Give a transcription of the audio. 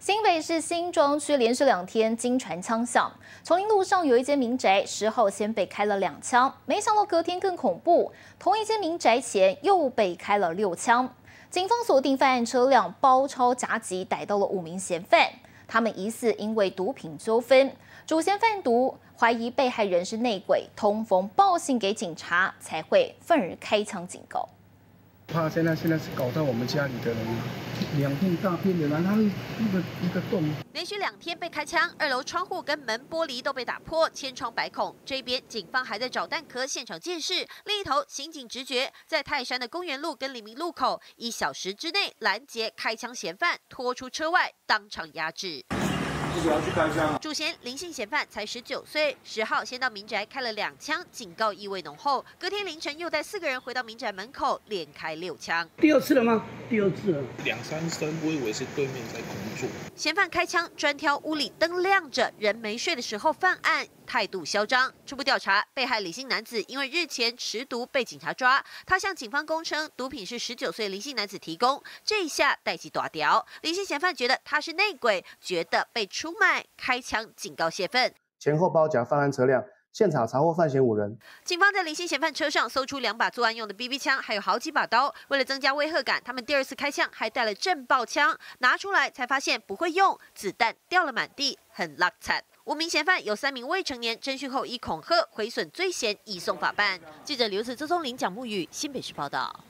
新北市新庄区连续2天惊传枪响，崇林路上有一间民宅10号先被开了2枪，没想到隔天更恐怖，同一间民宅前又被开了6枪。警方锁定犯案车辆，包抄夹击，逮到了5名嫌犯。他们疑似因为毒品纠纷，主嫌贩毒，怀疑被害人是内鬼，通风报信给警察，才会愤而开枪警告。怕现在是搞到我们家里的人。 2片大片的，然后一个洞。连续2天被开枪，2楼窗户跟门玻璃都被打破，千疮百孔。这边警方还在找弹壳现场鉴识，另一头刑警直觉在泰山的公园路跟黎明路口，1小时之内拦截开枪嫌犯，拖出车外，当场压制。 主嫌林姓嫌犯才19岁，10号先到民宅开了2枪，警告意味浓厚。隔天凌晨又带4个人回到民宅门口，连开6枪。第2次了吗？第2次了，2、3声，我以为是对面在工作。嫌犯开枪专挑屋里灯亮着、人没睡的时候犯案，态度嚣张。初步调查，被害李姓男子因为日前持毒被警察抓，他向警方供称毒品是19岁林姓男子提供，这一下代际大条。林姓嫌犯觉得他是内鬼，觉得被 出卖，开枪警告泄愤，前后包夹犯案车辆，现场查获犯嫌5人。警方在林姓嫌犯车上搜出2把作案用的 BB 枪，还有好几把刀。为了增加威吓感，他们第2次开枪，还带了震爆枪，拿出来才发现不会用，子弹掉了满地，很落惨。5名嫌犯有3名未成年，侦讯后依恐吓、毁损罪嫌移送法办。记者刘子周宗林、蒋慕宇，新北市报道。